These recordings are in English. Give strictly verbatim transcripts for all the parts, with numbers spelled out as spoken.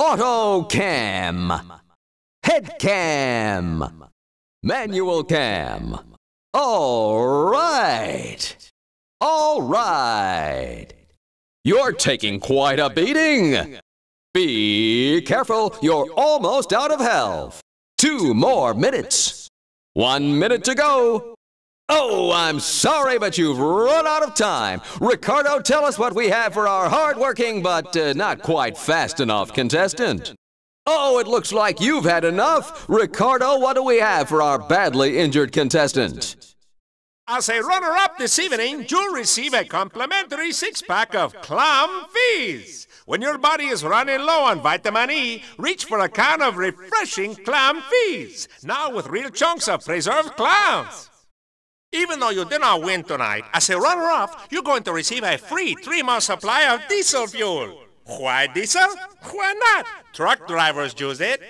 Auto cam, head cam, manual cam. All right, all right. You're taking quite a beating. Be careful, you're almost out of health. Two more minutes. One minute to go. Oh, I'm sorry, but you've run out of time. Ricardo, tell us what we have for our hard-working, but uh, not quite fast enough contestant. Oh, it looks like you've had enough. Ricardo, what do we have for our badly injured contestant? As a runner-up this evening, you'll receive a complimentary six-pack of Clam Fizz. When your body is running low on vitamin E, reach for a can of refreshing Clam Fizz, now with real chunks of preserved clams. Even though you did not win tonight, as a runner-up, you're going to receive a free three-month supply of diesel fuel. Why diesel? Why not? Truck drivers use it.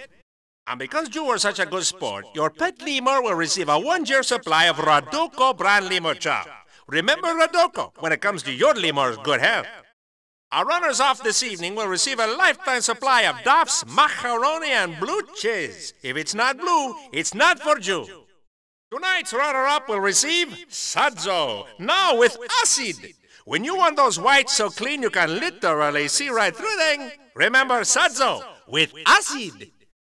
And because you were such a good sport, your pet lemur will receive a one-year supply of Raducco brand lemur chop. Remember Raducco when it comes to your lemur's good health. Our runners-off this evening will receive a lifetime supply of Duff's macaroni and blue cheese. If it's not blue, it's not for you. Tonight's runner-up will receive Sudso, now with acid. When you want those whites so clean you can literally see right through them, remember Sudso with acid.